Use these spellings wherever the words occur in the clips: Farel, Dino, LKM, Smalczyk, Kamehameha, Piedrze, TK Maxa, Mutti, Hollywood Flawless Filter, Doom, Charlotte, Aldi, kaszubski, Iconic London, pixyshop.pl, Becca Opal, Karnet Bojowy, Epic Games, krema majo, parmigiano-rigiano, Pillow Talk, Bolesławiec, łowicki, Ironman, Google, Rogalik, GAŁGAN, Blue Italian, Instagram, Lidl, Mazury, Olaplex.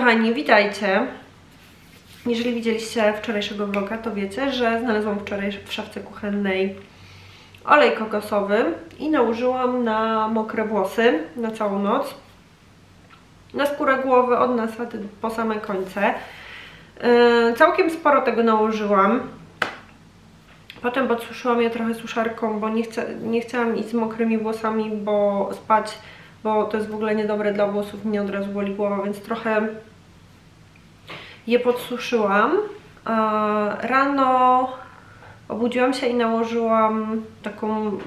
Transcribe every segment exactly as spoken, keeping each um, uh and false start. kochani, witajcie. Jeżeli widzieliście wczorajszego vloga, to wiecie, że znalazłam wczoraj w szafce kuchennej olej kokosowy i nałożyłam na mokre włosy na całą noc, na skórę głowy, od nasady po same końce. Yy, całkiem sporo tego nałożyłam. Potem podsuszyłam je trochę suszarką, bo nie, chcia, nie chciałam iść z mokrymi włosami, bo spać, bo to jest w ogóle niedobre dla włosów, mnie od razu boli głowa, więc trochę je podsuszyłam. Rano obudziłam się i nałożyłam taką,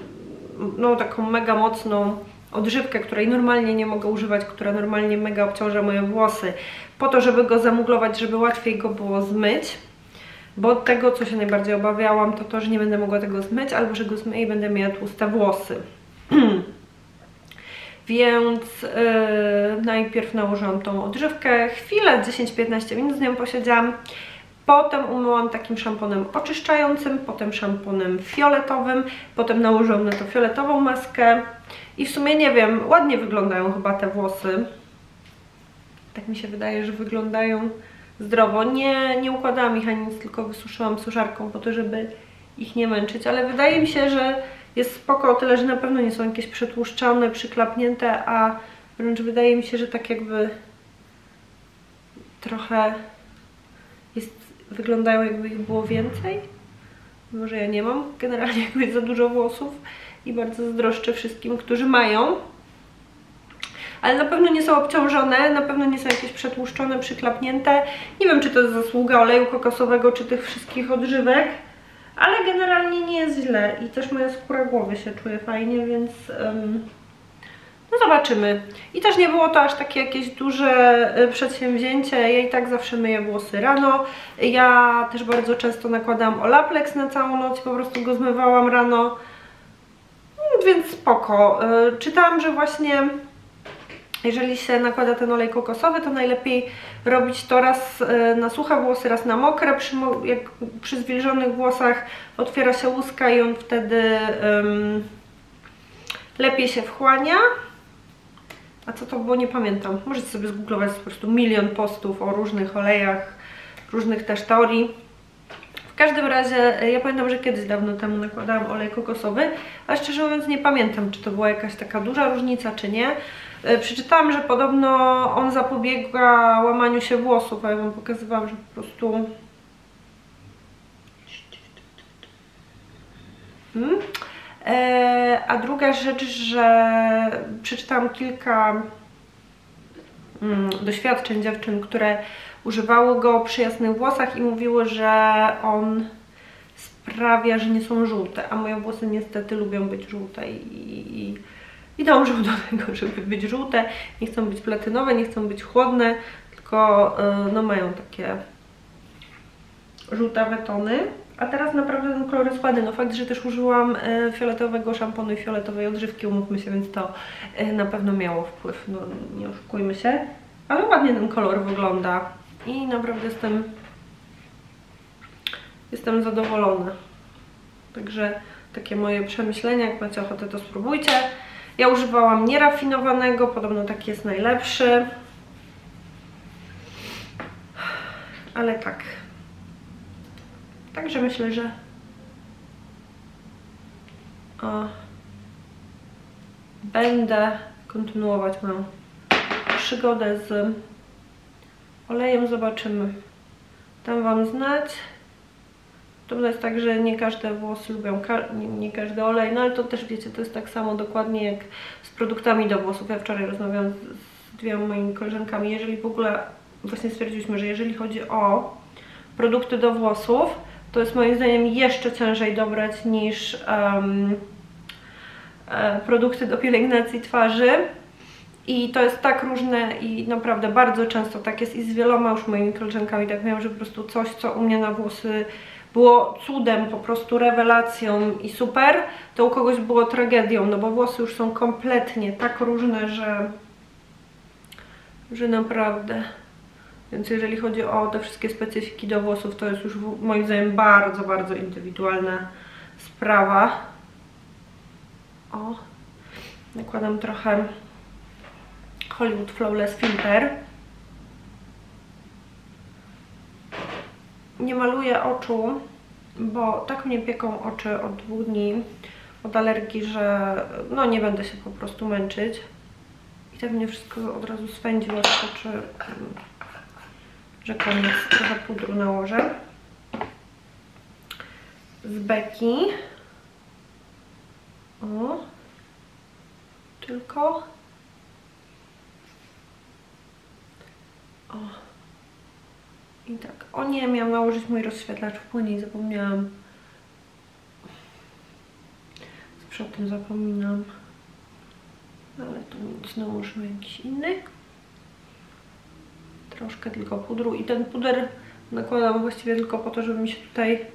no, taką mega mocną odżywkę, której normalnie nie mogę używać, która normalnie mega obciąża moje włosy, po to, żeby go zamuglować, żeby łatwiej go było zmyć. Bo tego, co się najbardziej obawiałam, to to, że nie będę mogła tego zmyć, albo że go zmyję i będę miała tłuste włosy. Więc yy, najpierw nałożyłam tą odżywkę, chwilę, dziesięć do piętnastu minut z nią posiedziałam. Potem umyłam takim szamponem oczyszczającym, potem szamponem fioletowym, potem nałożyłam na to fioletową maskę. I w sumie nie wiem, ładnie wyglądają chyba te włosy. Tak mi się wydaje, że wyglądają zdrowo. Nie, nie układałam ich ani nic, tylko wysuszyłam suszarką po to, żeby ich nie męczyć, ale wydaje mi się, że jest spoko o tyle, że na pewno nie są jakieś przetłuszczone, przyklapnięte, a wręcz wydaje mi się, że tak jakby trochę jest, wyglądają jakby ich było więcej. Może ja nie mam generalnie jakby za dużo włosów i bardzo zazdroszczę wszystkim, którzy mają. Ale na pewno nie są obciążone, na pewno nie są jakieś przetłuszczone, przyklapnięte. Nie wiem, czy to jest zasługa oleju kokosowego, czy tych wszystkich odżywek, ale generalnie nie jest źle i też moja skóra głowy się czuje fajnie, więc um, no zobaczymy. I też nie było to aż takie jakieś duże przedsięwzięcie, ja i tak zawsze myję włosy rano. Ja też bardzo często nakładam Olaplex na całą noc, po prostu go zmywałam rano, więc spoko. Czytałam, że właśnie jeżeli się nakłada ten olej kokosowy, to najlepiej robić to raz na suche włosy, raz na mokre. Przy, jak przy zwilżonych włosach otwiera się łuska i on wtedy um, lepiej się wchłania. A co to było? Nie pamiętam. Możecie sobie zgooglować po prostu milion postów o różnych olejach, różnych też teorii. W każdym razie ja pamiętam, że kiedyś dawno temu nakładałam olej kokosowy, ale szczerze mówiąc nie pamiętam, czy to była jakaś taka duża różnica, czy nie. Przeczytałam, że podobno on zapobiega łamaniu się włosów, a ja wam pokazywałam, że po prostu... Hmm? Eee, a druga rzecz, że przeczytałam kilka mm, doświadczeń dziewczyn, które używały go przy jasnych włosach i mówiły, że on sprawia, że nie są żółte, a moje włosy niestety lubią być żółte i, i, i dążą do tego, żeby być żółte. Nie chcą być platynowe, nie chcą być chłodne, tylko yy, no mają takie żółtawe tony. A teraz naprawdę ten kolor jest ładny. No fakt, że też użyłam y, fioletowego szamponu i fioletowej odżywki, umówmy się, więc to y, na pewno miało wpływ, no nie oszukujmy się. Ale ładnie ten kolor wygląda. I naprawdę jestem jestem zadowolona. Także takie moje przemyślenia, jak macie ochotę, to spróbujcie. Ja używałam nierafinowanego, podobno taki jest najlepszy. Ale tak. Także myślę, że o, będę kontynuować moją przygodę z olejem, zobaczymy. Dam wam znać. To jest tak, że nie każde włosy lubią, nie, nie każdy olej, no ale to też wiecie, to jest tak samo dokładnie jak z produktami do włosów. Ja wczoraj rozmawiałam z, z dwiema moimi koleżankami, jeżeli w ogóle właśnie stwierdziliśmy, że jeżeli chodzi o produkty do włosów, to jest moim zdaniem jeszcze ciężej dobrać niż um, e, produkty do pielęgnacji twarzy. I to jest tak różne i naprawdę bardzo często tak jest i z wieloma już moimi koleżankami tak miałam, że po prostu coś, co u mnie na włosy było cudem, po prostu rewelacją i super, to u kogoś było tragedią, no bo włosy już są kompletnie tak różne, że, że naprawdę. Więc jeżeli chodzi o te wszystkie specyfiki do włosów, to jest już moim zdaniem bardzo, bardzo indywidualna sprawa. O, nakładam trochę Hollywood Flawless Filter. nie maluję oczu, bo tak mnie pieką oczy od dwóch dni od alergii, że no nie będę się po prostu męczyć. I tak mnie wszystko od razu swędziło, czy że koniec, trochę pudru nałożę z Becki. O, tylko o. I tak, o nie, miałam nałożyć mój rozświetlacz w płynie i zapomniałam. Zawsze o tym zapominam. Ale tu nic, nałożymy jakiś inny. Troszkę tylko pudru i ten puder nakładam właściwie tylko po to, żeby mi się tutaj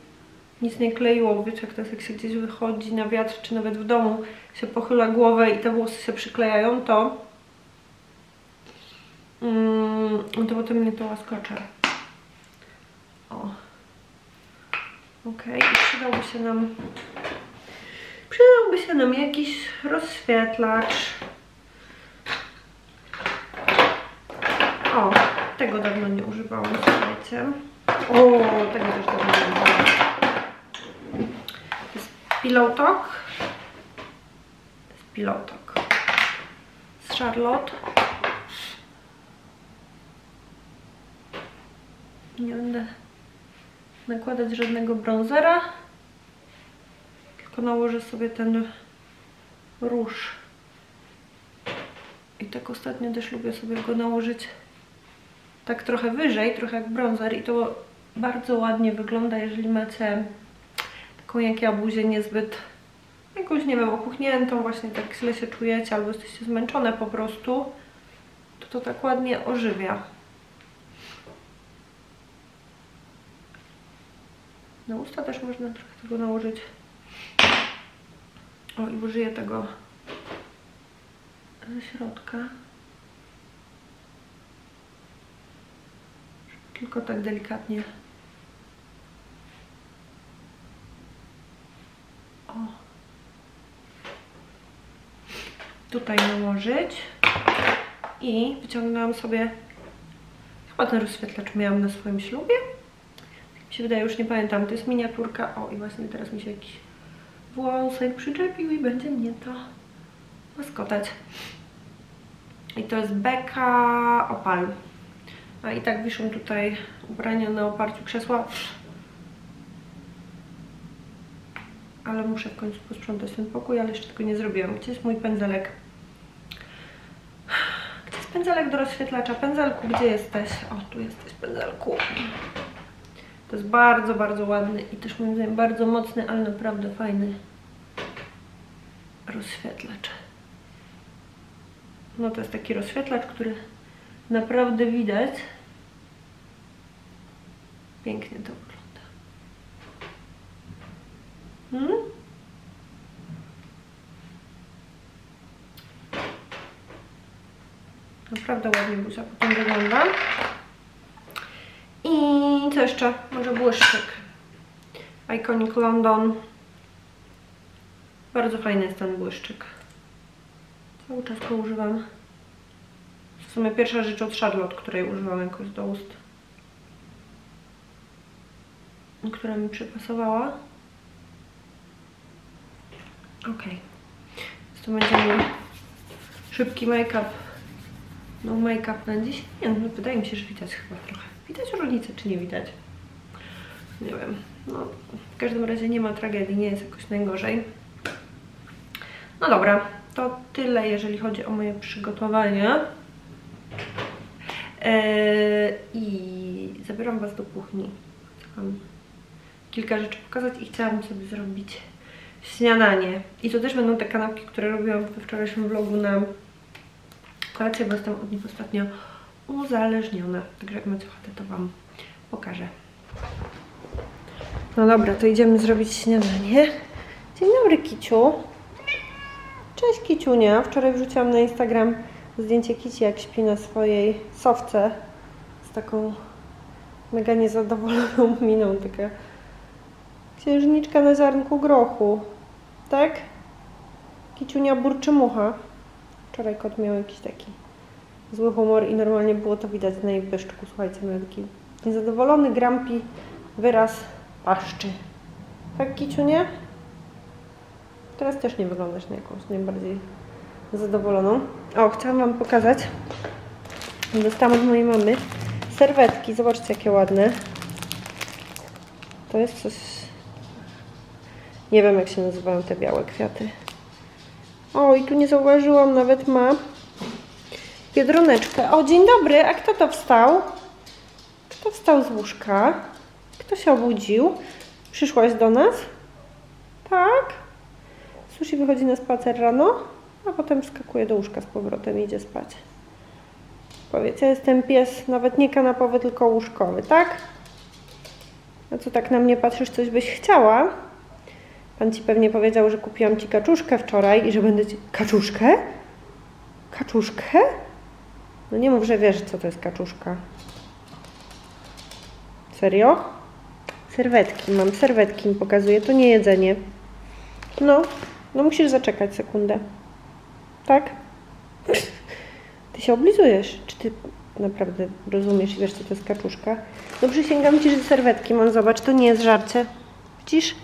nic nie kleiło, bo wiecie jak to jest, jak się gdzieś wychodzi na wiatr, czy nawet w domu się pochyla głowę i te włosy się przyklejają, to mm, to potem mnie to łaskocze. O. Okej, okay. przydałby się nam przydałby się nam jakiś rozświetlacz. O, tego dawno nie używałam, słuchajcie. O, tego też dawno nie używałam. To jest Pillow Talk. To jest Pillow Talk z Charlotte. Nie będę nakładać żadnego bronzera, tylko nałożę sobie ten róż. I tak ostatnio też lubię sobie go nałożyć tak trochę wyżej, trochę jak bronzer, i to bardzo ładnie wygląda, jeżeli macie taką jak ja buzię niezbyt jakąś, nie wiem, opuchniętą, właśnie tak źle się czujecie albo jesteście zmęczone po prostu, to to tak ładnie ożywia. Na usta też można trochę tego nałożyć. O, i użyję tego ze środka. Tylko tak delikatnie. O. Tutaj nałożyć. I wyciągnęłam sobie, chyba ten rozświetlacz miałam na swoim ślubie. Mi się wydaje, już nie pamiętam, to jest miniaturka. O, i właśnie teraz mi się jakiś włosek przyczepił i będzie mnie to łaskotać. I to jest Becca Opal. A i tak wiszą tutaj ubrania na oparciu krzesła. Ale muszę w końcu posprzątać ten pokój, ale jeszcze tego nie zrobiłam. Gdzie jest mój pędzelek? Gdzie jest pędzelek do rozświetlacza? Pędzelku, gdzie jesteś? O, tu jesteś, pędzelku. To jest bardzo, bardzo ładny i też moim zdaniem bardzo mocny, ale naprawdę fajny rozświetlacz. No to jest taki rozświetlacz, który naprawdę widać. Pięknie to wygląda. Hmm? Naprawdę ładnie buzia potem wygląda. I co jeszcze? Może błyszczyk Iconic London. Bardzo fajny jest ten błyszczyk. Cały czas go używam. W sumie pierwsza rzecz od Charlotte, której używam jakoś do ust, która mi przypasowała. Ok. Więc to będzie mój szybki make-up. No make-up na dziś. Nie, no wydaje mi się, że widać chyba trochę. Widać różnicę, czy nie widać? Nie wiem. No, w każdym razie nie ma tragedii, nie jest jakoś najgorzej. No dobra, to tyle, jeżeli chodzi o moje przygotowania. Eee, I zabieram Was do kuchni. Chcę Wam kilka rzeczy pokazać i chciałam sobie zrobić śniadanie. I to też będą te kanapki, które robiłam we wczorajszym vlogu na kolację, bo jestem od nich ostatnio uzależniona. Także jak macie ochotę, to Wam pokażę. No dobra, to idziemy zrobić śniadanie. Dzień dobry, Kiciu. Cześć, Kiciunia. Wczoraj wrzuciłam na Instagram zdjęcie Kici, jak śpi na swojej sofce z taką mega niezadowoloną miną. Taka księżniczka na ziarnku grochu. Tak? Kiciunia burczy mucha. Wczoraj kot miał jakiś taki zły humor i normalnie było to widać na jej pyszczku. Słuchajcie, miał taki niezadowolony, grampi wyraz paszczy. Tak, Kiciu, nie? Teraz też nie wyglądasz na jakąś najbardziej zadowoloną. O, chciałam wam pokazać. Dostałam od mojej mamy serwetki. Zobaczcie, jakie ładne. To jest coś... Nie wiem, jak się nazywają te białe kwiaty. O, i tu nie zauważyłam, nawet ma biedroneczkę. O, dzień dobry, a kto to wstał? Kto wstał z łóżka? Kto się obudził? Przyszłaś do nas? Tak? Sushi wychodzi na spacer rano, a potem skakuje do łóżka z powrotem i idzie spać. Powiedz, ja jestem pies, nawet nie kanapowy, tylko łóżkowy, tak? A co tak na mnie patrzysz, coś byś chciała? Pan ci pewnie powiedział, że kupiłam ci kaczuszkę wczoraj i że będę ci... Kaczuszkę? Kaczuszkę? No nie mów, że wiesz, co to jest kaczuszka. Serio? Serwetki mam, serwetki mi pokazuję, to nie jedzenie. No, no musisz zaczekać sekundę. Tak? Ty się oblizujesz. Czy ty naprawdę rozumiesz i wiesz, co to jest kaczuszka? No przysięgam ci, że serwetki mam, zobacz, to nie jest żarcie. Widzisz?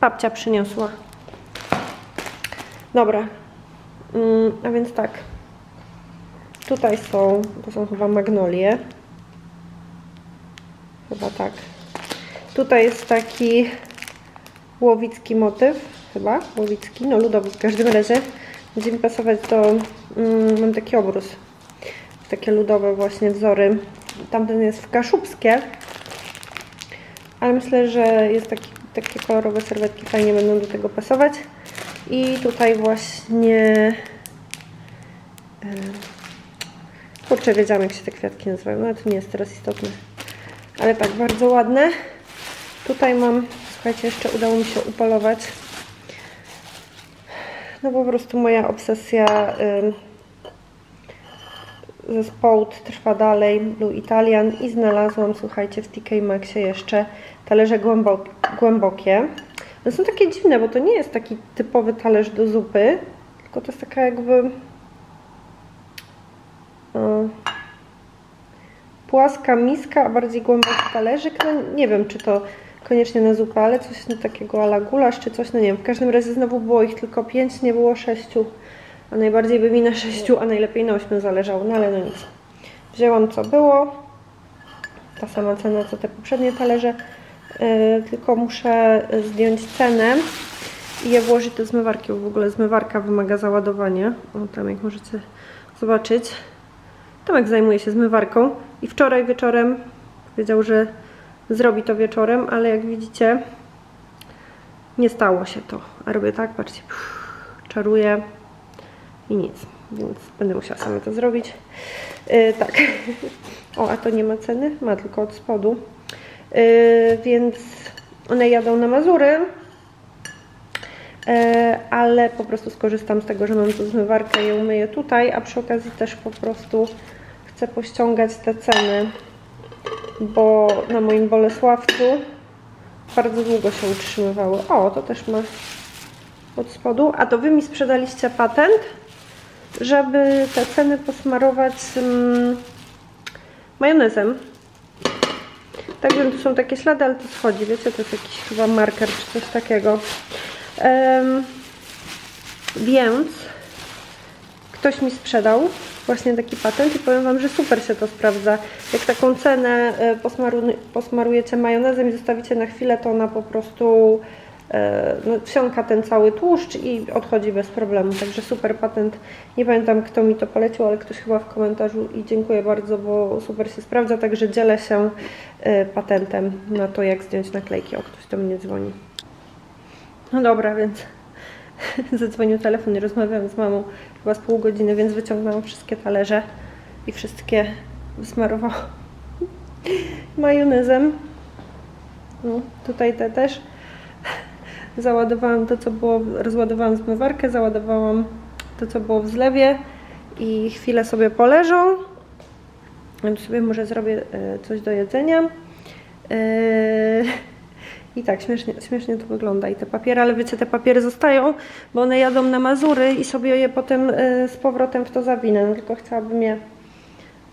Babcia przyniosła. Dobra. Mm, a więc tak. Tutaj są, to są chyba magnolie. Chyba tak. Tutaj jest taki łowicki motyw. Chyba łowicki, no ludowy w każdym razie. Będzie mi pasować do... Mm, mam taki obrus. Takie ludowe właśnie wzory. Tamten jest w kaszubskie. Ale myślę, że jest taki, takie kolorowe serwetki fajnie będą do tego pasować. I tutaj właśnie... Kurczę, wiedziałam, jak się te kwiatki nazywają. No ale to nie jest teraz istotne. Ale tak, bardzo ładne. Tutaj mam... Słuchajcie, jeszcze udało mi się upolować. No po prostu moja obsesja y, zespołu trwa dalej, Blue Italian, i znalazłam, słuchajcie, w T K Maxie jeszcze talerze głębok głębokie. No są takie dziwne, bo to nie jest taki typowy talerz do zupy, tylko to jest taka jakby y, płaska miska, a bardziej głęboki talerzyk. No nie wiem, czy to koniecznie na zupę, ale coś no, takiego ala gulasz czy coś, no nie wiem. W każdym razie znowu było ich tylko pięć, nie było sześciu, a najbardziej by mi na sześciu, a najlepiej na ośmiu zależało, no ale no nic. Wzięłam, co było, ta sama cena co te poprzednie talerze, yy, tylko muszę zdjąć cenę i je włożyć do zmywarki, bo w ogóle zmywarka wymaga załadowania. O, tam jak możecie zobaczyć, Tomek zajmuje się zmywarką i wczoraj wieczorem powiedział, że zrobi to wieczorem, ale jak widzicie, nie stało się to. A robię tak, patrzcie, pff, czaruję i nic, więc będę musiała sama to zrobić. Yy, tak. O, a to nie ma ceny? Ma tylko od spodu. Yy, więc one jadą na Mazury, yy, ale po prostu skorzystam z tego, że mam tu zmywarkę i ją myję tutaj, a przy okazji też po prostu chcę pościągać te ceny. Bo na moim Bolesławcu bardzo długo się utrzymywały. O, to też ma od spodu. A to wy mi sprzedaliście patent, żeby te ceny posmarować mm, majonezem. Tak wiem, tu są takie ślady, ale to schodzi. Wiecie, to jest jakiś chyba marker czy coś takiego. Um, więc ktoś mi sprzedał właśnie taki patent i powiem wam, że super się to sprawdza. Jak taką cenę posmarujecie majonezem i zostawicie na chwilę, to ona po prostu no, wsiąka ten cały tłuszcz i odchodzi bez problemu. Także super patent. Nie pamiętam, kto mi to polecił, ale ktoś chyba w komentarzu, i dziękuję bardzo, bo super się sprawdza. Także dzielę się patentem na to, jak zdjąć naklejki. O, ktoś do mnie dzwoni. No dobra, więc zadzwonił telefon i rozmawiałam z mamą chyba z pół godziny, więc wyciągnęłam wszystkie talerze i wszystkie wysmarowałam majonezem. No, tutaj te też. Załadowałam to, co było, rozładowałam zmywarkę, załadowałam to, co było w zlewie i chwilę sobie poleżą. Ja sobie może zrobię coś do jedzenia. Yy... I tak, śmiesznie, śmiesznie to wygląda. I te papiery, ale wiecie, te papiery zostają, bo one jadą na Mazury i sobie je potem y, z powrotem w to zawinę. No, tylko chciałabym je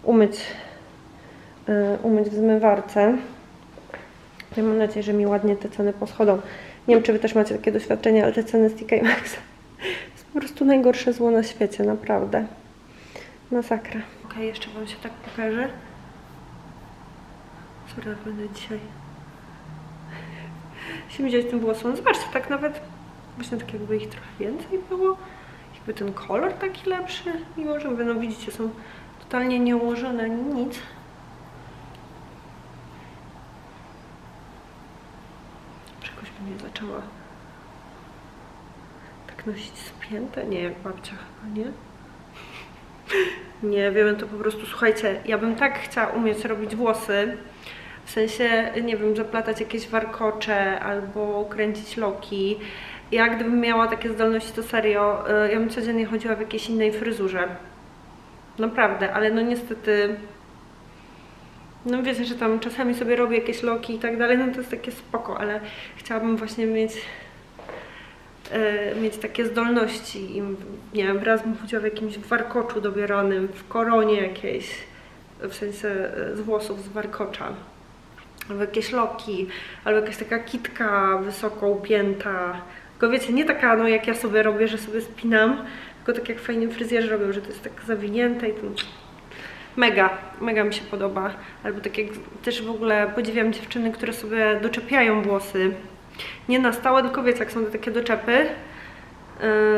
umyć, y, umyć w zmywarce. I mam nadzieję, że mi ładnie te ceny poschodzą. Nie wiem, czy Wy też macie takie doświadczenie, ale te ceny z T K Maxa to jest po prostu najgorsze zło na świecie, naprawdę. Masakra. Ok, jeszcze Wam się tak pokażę. Sorry, będę dzisiaj. Się widzieć tym włosom. Zobaczcie, tak nawet właśnie tak jakby ich trochę więcej było. Jakby ten kolor taki lepszy. Mimo, że no widzicie, są totalnie nieułożone, nic. Nie zaczęła tak nosić spięte, nie jak babcia chyba, nie? Nie wiem, to po prostu, słuchajcie, ja bym tak chciała umieć robić włosy, w sensie, nie wiem, zaplatać jakieś warkocze albo kręcić loki. Ja gdybym miała takie zdolności, to serio, ja bym codziennie chodziła w jakiejś innej fryzurze. Naprawdę, ale no niestety... No wiecie, że tam czasami sobie robię jakieś loki i tak dalej, no to jest takie spoko, ale chciałabym właśnie mieć yy, mieć takie zdolności. I, nie wiem, raz bym chodziła w jakimś warkoczu dobieranym, w koronie jakiejś, w sensie z włosów, z warkocza. Albo jakieś loki, albo jakaś taka kitka wysoko upięta. Tylko wiecie, nie taka, no jak ja sobie robię, że sobie spinam, tylko tak jak fajnie fryzjerzy robią, że to jest tak zawinięte i ten... Mega, mega mi się podoba. Albo tak jak też w ogóle podziwiam dziewczyny, które sobie doczepiają włosy. Nie na stałe, tylko wiecie, jak są to takie doczepy.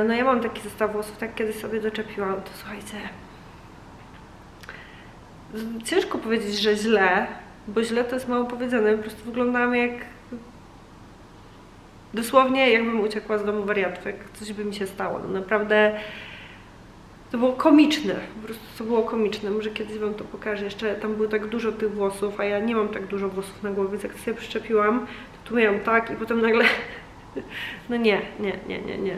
No ja mam taki zestaw włosów, tak kiedyś sobie doczepiłam. To słuchajcie, ciężko powiedzieć, że źle, bo źle to jest mało powiedziane. Po prostu wyglądam jak... Dosłownie jakbym uciekła z domu wariatów, jak coś by mi się stało. No naprawdę... To było komiczne, po prostu to było komiczne, może kiedyś Wam to pokażę, jeszcze tam było tak dużo tych włosów, a ja nie mam tak dużo włosów na głowie, więc jak sobie przyczepiłam, to tu miałam tak i potem nagle, no nie, nie, nie, nie, nie.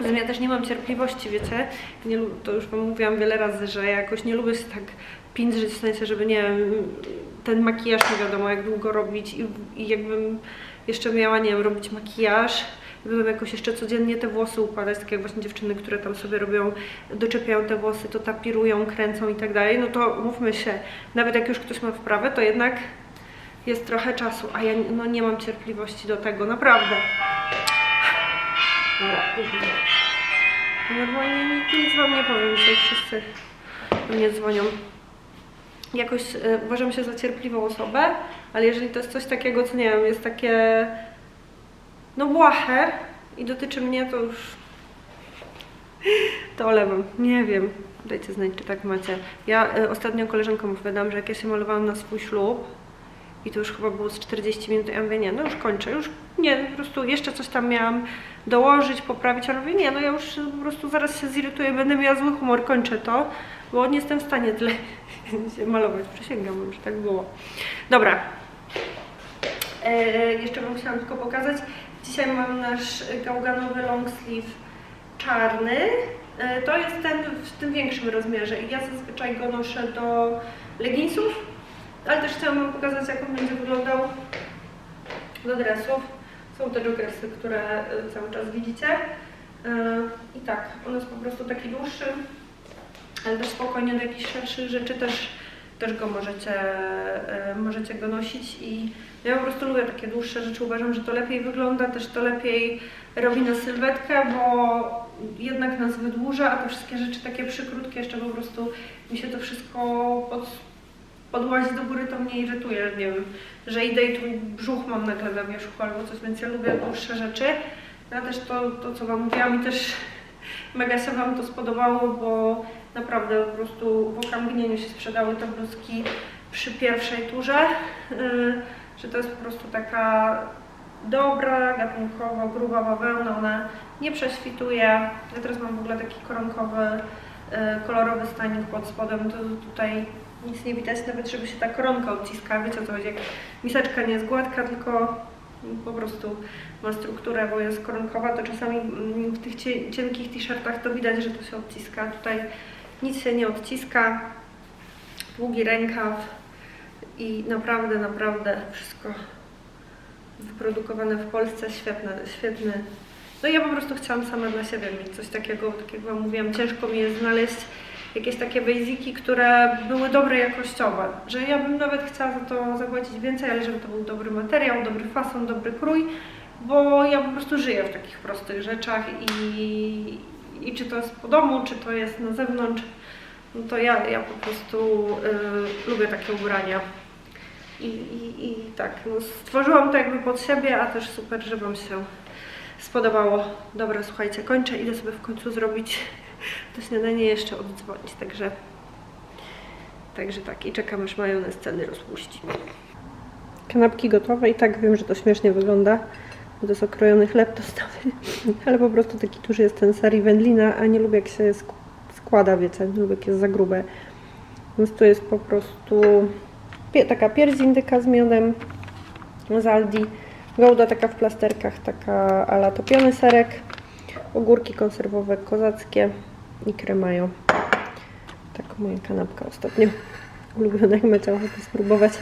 Zatem ja też nie mam cierpliwości, wiecie, nie, to już Wam mówiłam wiele razy, że ja jakoś nie lubię się tak pindrzyć, w sensie, żeby nie wiem, ten makijaż nie wiadomo jak długo robić i, i jakbym jeszcze miała, nie wiem, robić makijaż, gdybym jakoś jeszcze codziennie te włosy układać, tak jak właśnie dziewczyny, które tam sobie robią, doczepiają te włosy, to tapirują, kręcą i tak dalej, no to mówmy się, nawet jak już ktoś ma wprawę, to jednak jest trochę czasu, a ja no, nie mam cierpliwości do tego, naprawdę. Normalnie nic Wam nie powiem, że wszyscy mnie dzwonią. Jakoś y, uważam się za cierpliwą osobę, ale jeżeli to jest coś takiego, co nie wiem, jest takie... no błahe i dotyczy mnie, to już to olewam, nie wiem, dajcie znać, czy tak macie. Ja y, ostatnio koleżankom opowiadałam, że jak ja się malowałam na swój ślub i to już chyba było z czterdzieści minut, ja mówię, nie, no już kończę, już nie, po prostu jeszcze coś tam miałam dołożyć, poprawić, ale mówię, nie, no ja już po prostu zaraz się zirytuję, będę miała zły humor, kończę to, bo nie jestem w stanie tyle się malować, przysięgam, że tak było. Dobra, y, jeszcze Wam chciałam tylko pokazać. Dzisiaj mam nasz gałganowy long sleeve czarny. To jest ten w tym większym rozmiarze i ja zazwyczaj go noszę do leginsów, ale też chciałam Wam pokazać, jak on będzie wyglądał do dresów. Są te joggersy, które cały czas widzicie. I tak, on jest po prostu taki dłuższy, ale też spokojnie do jakichś szerszych rzeczy też, też go możecie, możecie go nosić. I ja po prostu lubię takie dłuższe rzeczy, uważam, że to lepiej wygląda, też to lepiej robi na sylwetkę, bo jednak nas wydłuża, a te wszystkie rzeczy takie przykrótkie, jeszcze po prostu mi się to wszystko pod, podłazi do góry, to mnie irytuje, nie wiem, że idę i tu brzuch mam nagle na wierzchu albo coś, więc ja lubię dłuższe rzeczy. Ja też to, to co Wam mówiłam i też mega się Wam to spodobało, bo naprawdę po prostu w okamgnieniu się sprzedały te bluzki przy pierwszej turze. Yy, że to jest po prostu taka dobra, gatunkowo gruba bawełna, ona nie prześwituje. Ja teraz mam w ogóle taki koronkowy, kolorowy stanik pod spodem, to tutaj nic nie widać, nawet żeby się ta koronka odciska, wiecie o co chodzi, jak miseczka nie jest gładka, tylko po prostu ma strukturę, bo jest koronkowa, to czasami w tych cienkich t-shirtach to widać, że to się odciska, tutaj nic się nie odciska, długi rękaw. I naprawdę, naprawdę wszystko wyprodukowane w Polsce, świetne, świetne. No ja po prostu chciałam sama dla siebie mieć coś takiego, tak jak Wam mówiłam, ciężko mi jest znaleźć jakieś takie basiki, które były dobre jakościowe, że ja bym nawet chciała za to zapłacić więcej, ale żeby to był dobry materiał, dobry fason, dobry krój, bo ja po prostu żyję w takich prostych rzeczach i, i czy to jest po domu, czy to jest na zewnątrz, no to ja, ja po prostu yy, lubię takie ubrania. I, i, i tak, no stworzyłam to jakby pod siebie, a też super, że Wam się spodobało. Dobra, słuchajcie, kończę, idę sobie w końcu zrobić to śniadanie, jeszcze oddzwonić, także także tak, i czekam, aż majonez ceny rozpuści. Kanapki gotowe i tak wiem, że to śmiesznie wygląda, bo to jest okrojony chleb tostowy, ale po prostu taki duży jest ten ser i wędlina, a nie lubię, jak się składa, wiecie, nie lubię, jak jest za grube, więc tu jest po prostu taka pierś z indyka z miodem z Aldi, gouda taka w plasterkach, taka a la topiony serek, ogórki konserwowe kozackie i kremajo. Taka moja kanapka ostatnio ulubiona, jak macie ochotę spróbować,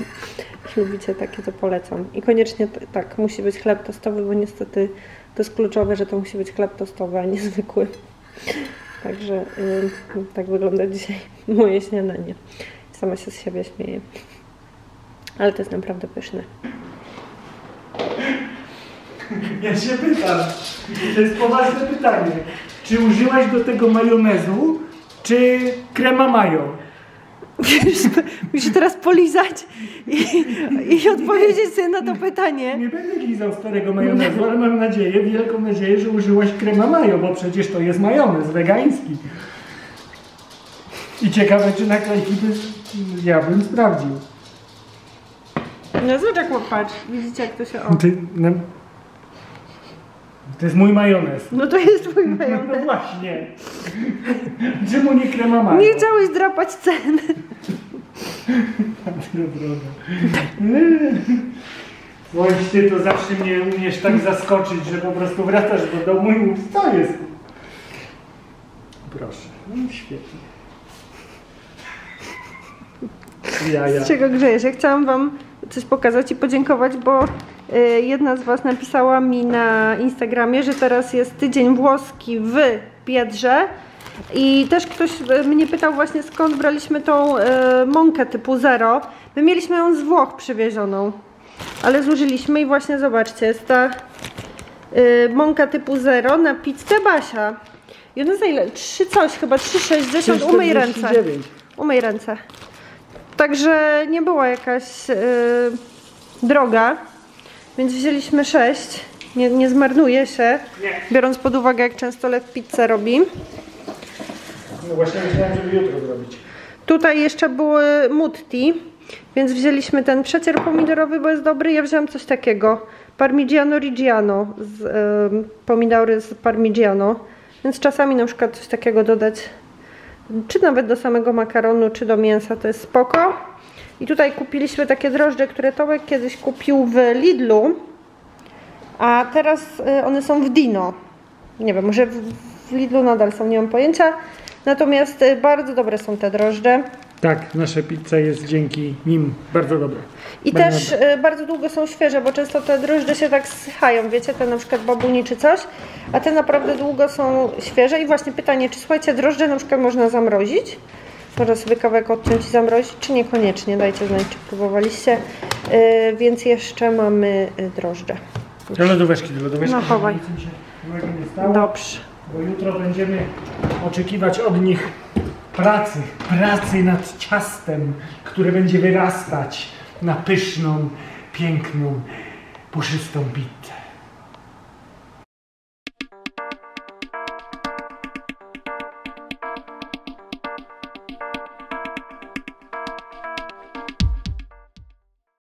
jeśli lubicie takie, to polecam. I koniecznie tak, musi być chleb tostowy, bo niestety to jest kluczowe, że to musi być chleb tostowy, a nie zwykły. Także yy, tak wygląda dzisiaj moje śniadanie. Sama się z siebie śmieję, ale to jest naprawdę pyszne. Ja się pytam, to jest poważne pytanie, czy użyłaś do tego majonezu, czy krema majo? Musisz teraz polizać i, i odpowiedzieć sobie na to pytanie. Nie będę lizał starego majonezu, ale mam nadzieję, wielką nadzieję, że użyłaś krema majo, bo przecież to jest majonez wegański. I ciekawe, czy naklejki by... ja bym sprawdził. No zobacz, jak popatrz, widzicie, jak to się o... Ty, no... To jest mój majonez. No to jest twój majonez. No, no właśnie. Czemu nie krema majo? Nie chciałeś drapać ceny. Wojciech, ty to zawsze mnie umiesz tak zaskoczyć, że po prostu wracasz do domu i mówisz, co jest? Proszę, no świetnie. Ja, ja. Z czego grzejesz? Ja chciałam Wam coś pokazać i podziękować, bo y, jedna z Was napisała mi na Instagramie, że teraz jest tydzień włoski w Piedrze i też ktoś mnie pytał właśnie, skąd braliśmy tą y, mąkę typu zero. My mieliśmy ją z Włoch przywiezioną, ale zużyliśmy i właśnie zobaczcie, jest ta y, mąka typu zero na pizzę Basia. I ona za ile? trzy coś chyba, trzy sześćdziesiąt. Umyj ręce. Umyj ręce. Także nie była jakaś yy, droga, więc wzięliśmy sześć. Nie, nie zmarnuje się, nie. Biorąc pod uwagę, jak często Lew pizzę robi. No właśnie myślałem, żeby jutro zrobić. Tutaj jeszcze były Mutti, więc wzięliśmy ten przecier pomidorowy, bo jest dobry. Ja wziąłam coś takiego, parmigiano-rigiano, yy, pomidory z parmigiano, więc czasami na przykład coś takiego dodać, czy nawet do samego makaronu, czy do mięsa, to jest spoko. I tutaj kupiliśmy takie drożdże, które Tomek kiedyś kupił w Lidlu, a teraz one są w Dino. Nie wiem, może w Lidlu nadal są, nie mam pojęcia. Natomiast bardzo dobre są te drożdże. Tak, nasza pizza jest dzięki nim bardzo dobra. I bardzo też dobra. Bardzo długo są świeże, bo często te drożdże się tak zsychają, wiecie, te na przykład babuni czy coś, a te naprawdę długo są świeże. I właśnie pytanie, czy słuchajcie, drożdże na przykład można zamrozić? Można sobie kawałek odciąć i zamrozić, czy niekoniecznie? Dajcie znać, czy próbowaliście. Yy, więc jeszcze mamy drożdże. Do lodóweczki, do lodóweczki. No chowaj. Nie stało, dobrze. Bo jutro będziemy oczekiwać od nich pracy, pracy nad ciastem, które będzie wyrastać na pyszną, piękną, puszystą pizzę.